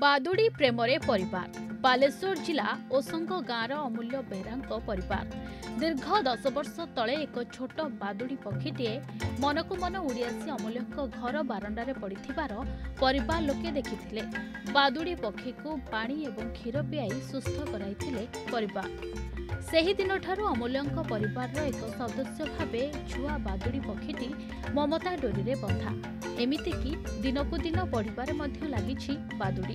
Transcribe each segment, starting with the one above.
बादुड़ी प्रेमरे परिवार बालेश्वर जिला ओसंग गाँवर अमूल्य बेहरा परिवार दीर्घ 10 वर्ष तले एक छोट बादुड़ी पक्षीटीए मनकु मन उड़ियासी अमूल्य घर बारंडार पड़ी परिवार लोके देखिथिले। बादुड़ी पक्षी को पानी एवं क्षीर पियाई सुस्थ कराइथिले परिवार। सेही दिन ठारू अमूल्य परिवार एक सदस्य भावे छुआ बादुड़ी पक्षीटी ममता डोरी बंधा। एमितिकी दिनकु दिन बढ़िबार मध्य लागिछि बादुड़ी।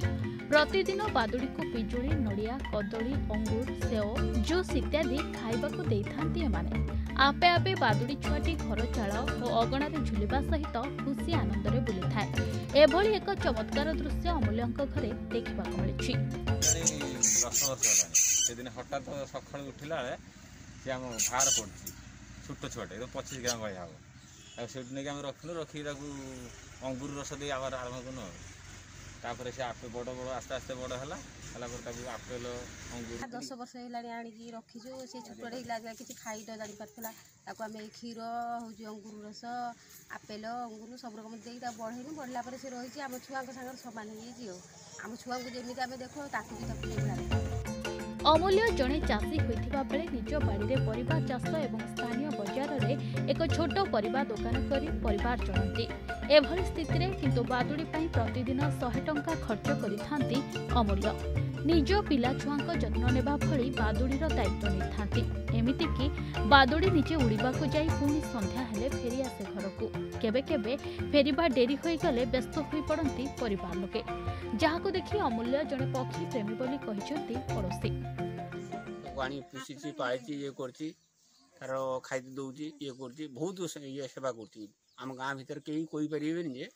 प्रतिदिन बादुड़ी को पिजुली, नड़िया, कदली, अंगूर, सेव, जूस इत्यादि खाइबाकु देइथांती। एमाने आपे आपे बादुड़ी छुआटी घर चाल और अगणारे झुलिबा सहित खुशी आनंदरे बुली थाए। एभली एक चमत्कार दृश्य अमूल्यंक घरे देखिबाकु मिलिछि। 10 वर्ष होलानि सेदिन हठात सखल उठिला जे हम भार पड़छि छोट छोटे 25 ग्राम भाई हाव नहीं रखिल रखिक अंगूर रस दे आबार आरम्भ करूपर से आप बड़ बड़ आस्ते आस्ते बड़ है आपेल अंगूर 10 वर्ष है रखीजु से छोटे किसी खाई जानी पार्ला क्षीर हूँ अंगूर रस आपेल अंगूर सब रकम देता बढ़ेलु बढ़ला से रही आम छुआ सामान आम छुआ को जमी आम देखो ताकू। अमूल्य जड़े चाषी होता बेले निज बाड़ी परिवार चाष एवं स्थानीय बजार में एक छोट परिवार दुकान करी परिवार चलती। एभली स्थिति रे किंतु बादुड़ी प्रतिदिन 100 टंका खर्च करिथांती अमूल्य। निज पिला छुआंक जत्न नेबा भली बादुड़ीर दायित्व नेथांती। एमितिकी बादुड़ी निजे उड़ीबाकु जाई पुणी संध्या हेले फेरी आसे घरकू। केबे केबे फेरिबा डेरी होई गले व्यस्त होई पड़ंती परिवार लोके, जहाको देखि अमूल्य जने पक्षी प्रेमी बोली कहिसंती पड़ोसी। पानी पुसीची पाईची ये करची तार खाई दउची ये करची बहुत ये सेवा करची। आम गाँ भीतर केही कोई परिबेन जे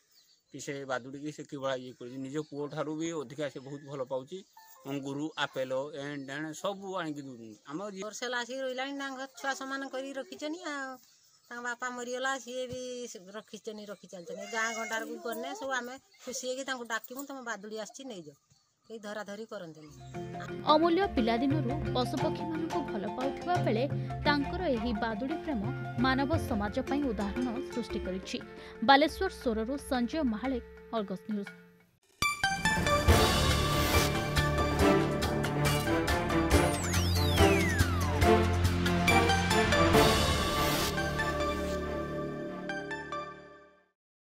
कि से बादुड़ी के से किबा ये करची। निजे पुओ ठारू भी अधिका से बहुत भलो पाउची। अंगूर आपेल एंड एंड सब आनी आम वर्ष आसिक रही छुआ सामान कर रखिछनी। आ बापा मरीगला सी भी रखिछनी रखी चलछनी गाँ घंटार को करने सब आम खुशी है कि डाकमु तुम बादुड़ी आसी नहीं जाओ धराधरी करते। अमूल्य पिलादिन पशुपक्षी मान भल पाता बेले बादुड़ी प्रेम मानव समाज उदाहरण सृष्टि करेश्वर सोरु संजय महाले अर्गस न्यूज।